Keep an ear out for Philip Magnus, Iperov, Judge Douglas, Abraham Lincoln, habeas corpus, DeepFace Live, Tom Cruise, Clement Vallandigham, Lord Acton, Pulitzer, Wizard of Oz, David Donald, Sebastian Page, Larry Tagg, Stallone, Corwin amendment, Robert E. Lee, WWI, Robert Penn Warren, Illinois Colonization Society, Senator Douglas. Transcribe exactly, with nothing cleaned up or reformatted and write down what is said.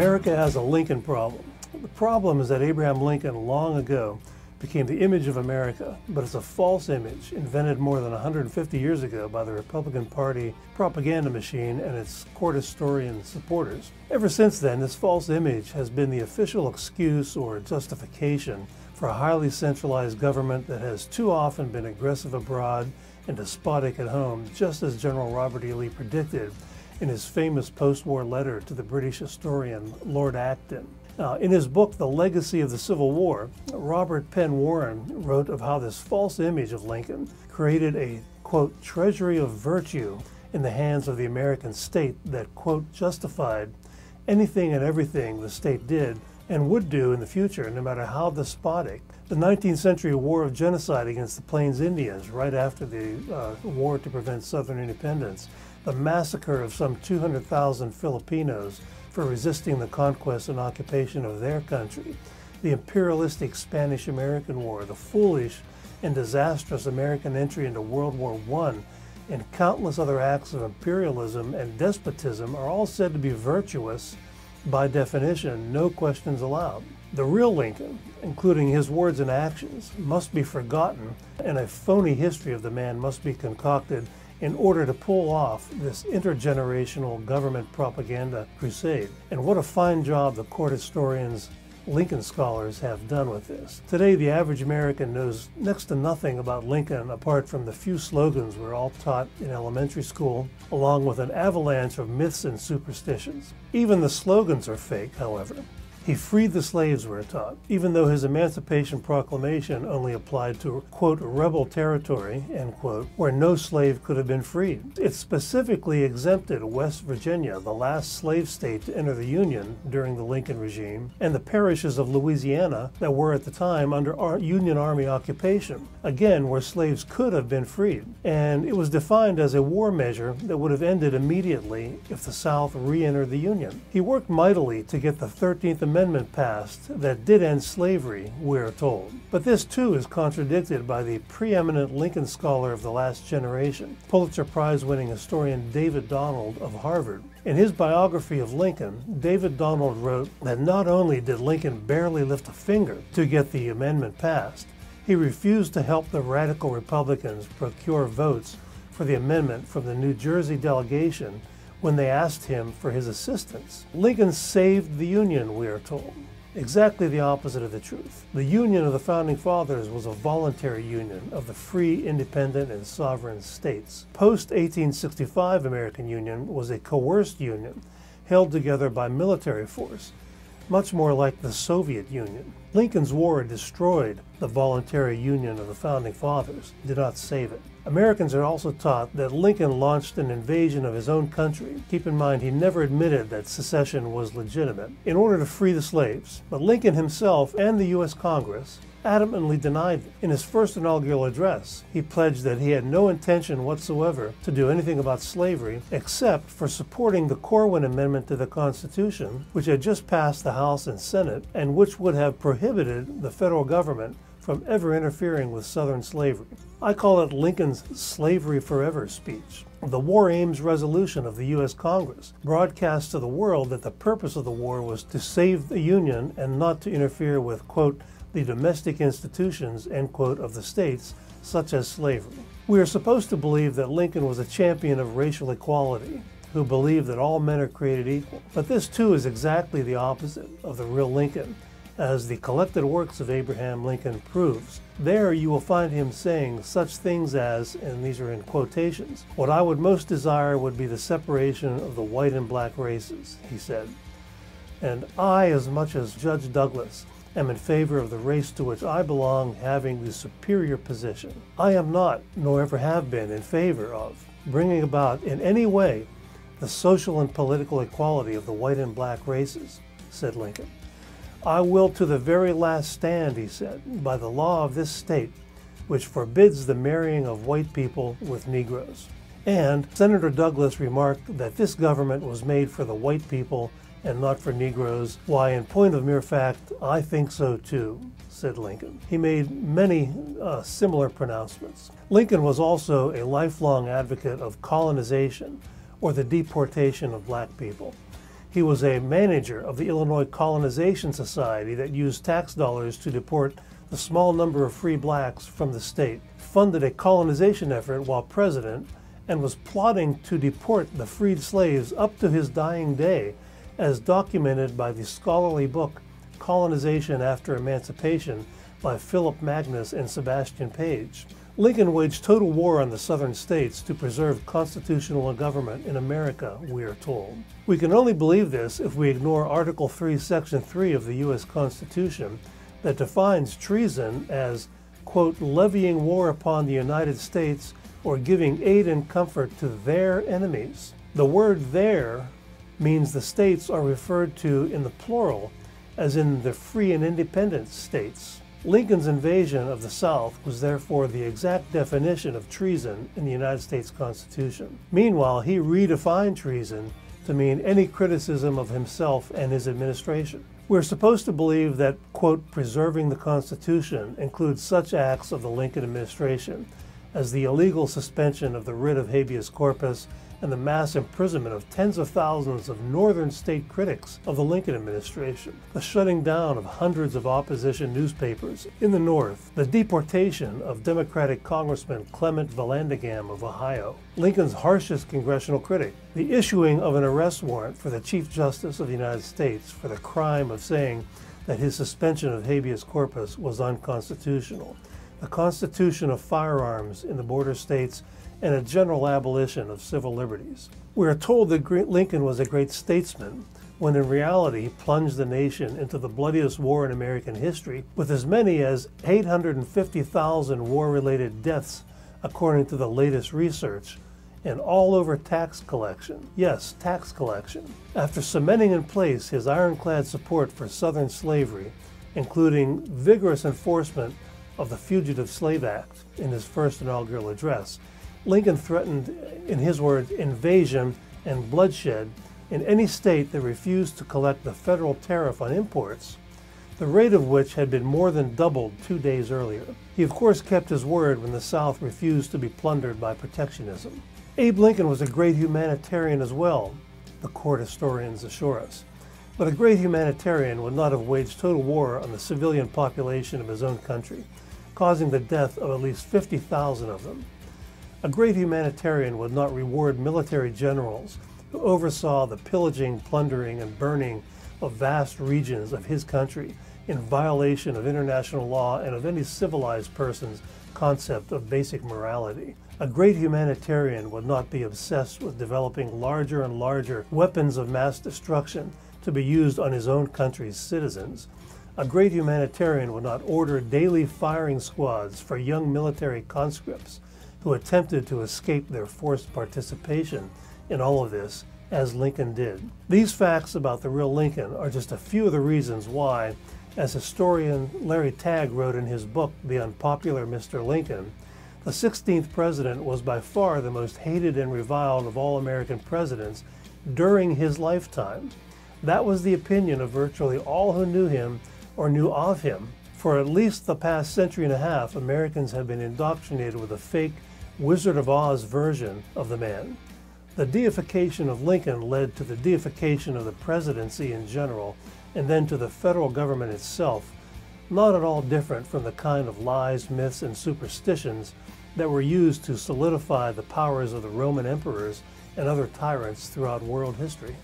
America has a Lincoln problem. The problem is that Abraham Lincoln long ago became the image of America, but it's a false image invented more than one hundred fifty years ago by the Republican Party propaganda machine and its court historian supporters. Ever since then, this false image has been the official excuse or justification for a highly centralized government that has too often been aggressive abroad and despotic at home, just as General Robert E. Lee predicted in his famous post-war letter to the British historian Lord Acton. Uh, in his book, The Legacy of the Civil War, Robert Penn Warren wrote of how this false image of Lincoln created a, quote, treasury of virtue in the hands of the American state that, quote, justified anything and everything the state did and would do in the future, no matter how despotic. The nineteenth century war of genocide against the Plains Indians, right after the uh, war to prevent Southern independence, the massacre of some two hundred thousand Filipinos for resisting the conquest and occupation of their country, the imperialistic Spanish-American War, the foolish and disastrous American entry into World War One, and countless other acts of imperialism and despotism are all said to be virtuous by definition, no questions allowed. The real Lincoln, including his words and actions, must be forgotten, and a phony history of the man must be concocted in order to pull off this intergenerational government propaganda crusade. And what a fine job the court historians, Lincoln scholars have done with this. Today, the average American knows next to nothing about Lincoln apart from the few slogans we're all taught in elementary school, along with an avalanche of myths and superstitions. Even the slogans are fake, however. He freed the slaves, we're taught, even though his Emancipation Proclamation only applied to, quote, rebel territory, end quote, where no slave could have been freed. It specifically exempted West Virginia, the last slave state to enter the Union during the Lincoln regime, and the parishes of Louisiana that were at the time under Union Army occupation, again, where slaves could have been freed. And it was defined as a war measure that would have ended immediately if the South re-entered the Union. He worked mightily to get the thirteenth Amendment Amendment passed that did end slavery, we're told. But this too is contradicted by the preeminent Lincoln scholar of the last generation, Pulitzer Prize-winning historian David Donald of Harvard. In his biography of Lincoln, David Donald wrote that not only did Lincoln barely lift a finger to get the amendment passed, he refused to help the radical Republicans procure votes for the amendment from the New Jersey delegation when they asked him for his assistance. Lincoln saved the Union, we are told. Exactly the opposite of the truth. The Union of the Founding Fathers was a voluntary union of the free, independent, and sovereign states. Post eighteen sixty-five American Union was a coerced union held together by military force, much more like the Soviet Union. Lincoln's war destroyed the voluntary union of the Founding Fathers, did not save it. Americans are also taught that Lincoln launched an invasion of his own country. Keep in mind, he never admitted that secession was legitimate, in order to free the slaves. But Lincoln himself and the U S Congress adamantly denied it. In his first inaugural address, he pledged that he had no intention whatsoever to do anything about slavery except for supporting the Corwin amendment to the Constitution, which had just passed the House and Senate, and which would have prohibited the federal government from ever interfering with Southern slavery. I call it Lincoln's Slavery Forever speech. The war aims resolution of the U S Congress broadcast to the world that the purpose of the war was to save the Union and not to interfere with, quote, the domestic institutions, end quote, of the states, such as slavery. We are supposed to believe that Lincoln was a champion of racial equality, who believed that all men are created equal. But this too is exactly the opposite of the real Lincoln, as the collected works of Abraham Lincoln proves. There you will find him saying such things as, and these are in quotations, "What I would most desire would be the separation of the white and black races," he said. "And I, as much as Judge Douglas, am in favor of the race to which I belong having the superior position. I am not, nor ever have been, in favor of bringing about in any way the social and political equality of the white and black races," said Lincoln. "I will to the very last stand," he said, "by the law of this state, which forbids the marrying of white people with Negroes." And Senator Douglas remarked that this government was made for the white people and not for Negroes. "Why, in point of mere fact, I think so too," said Lincoln. He made many uh, similar pronouncements. Lincoln was also a lifelong advocate of colonization, or the deportation of black people. He was a manager of the Illinois Colonization Society that used tax dollars to deport a small number of free blacks from the state, funded a colonization effort while president, and was plotting to deport the freed slaves up to his dying day, as documented by the scholarly book Colonization After Emancipation by Philip Magnus and Sebastian Page. Lincoln waged total war on the southern states to preserve constitutional government in America, we are told. We can only believe this if we ignore Article three, Section three of the U S Constitution that defines treason as, quote, levying war upon the United States or giving aid and comfort to their enemies. The word their means the states are referred to in the plural, as in the free and independent states. Lincoln's invasion of the South was therefore the exact definition of treason in the United States Constitution. Meanwhile, he redefined treason to mean any criticism of himself and his administration. We're supposed to believe that, quote, preserving the Constitution includes such acts of the Lincoln administration as the illegal suspension of the writ of habeas corpus and the mass imprisonment of tens of thousands of northern state critics of the Lincoln administration, the shutting down of hundreds of opposition newspapers in the North, the deportation of Democratic Congressman Clement Vallandigham of Ohio, Lincoln's harshest congressional critic, the issuing of an arrest warrant for the Chief Justice of the United States for the crime of saying that his suspension of habeas corpus was unconstitutional, the confiscation of firearms in the border states, and a general abolition of civil liberties. We are told that Lincoln was a great statesman, when in reality he plunged the nation into the bloodiest war in American history, with as many as eight hundred fifty thousand war-related deaths, according to the latest research, and all over tax collection. Yes, tax collection. After cementing in place his ironclad support for Southern slavery, including vigorous enforcement of the Fugitive Slave Act in his first inaugural address, Lincoln threatened, in his words, invasion and bloodshed in any state that refused to collect the federal tariff on imports, the rate of which had been more than doubled two days earlier. He of course kept his word when the South refused to be plundered by protectionism. Abe Lincoln was a great humanitarian as well, the court historians assure us, but a great humanitarian would not have waged total war on the civilian population of his own country, causing the death of at least fifty thousand of them. A great humanitarian would not reward military generals who oversaw the pillaging, plundering, and burning of vast regions of his country in violation of international law and of any civilized person's concept of basic morality. A great humanitarian would not be obsessed with developing larger and larger weapons of mass destruction to be used on his own country's citizens. A great humanitarian would not order daily firing squads for young military conscripts who attempted to escape their forced participation in all of this, as Lincoln did. These facts about the real Lincoln are just a few of the reasons why, as historian Larry Tagg wrote in his book, The Unpopular Mister Lincoln, the sixteenth president was by far the most hated and reviled of all American presidents during his lifetime. That was the opinion of virtually all who knew him or knew of him. For at least the past century and a half, Americans have been indoctrinated with a fake Wizard of Oz version of the man. The deification of Lincoln led to the deification of the presidency in general, and then to the federal government itself, not at all different from the kind of lies, myths, and superstitions that were used to solidify the powers of the Roman emperors and other tyrants throughout world history.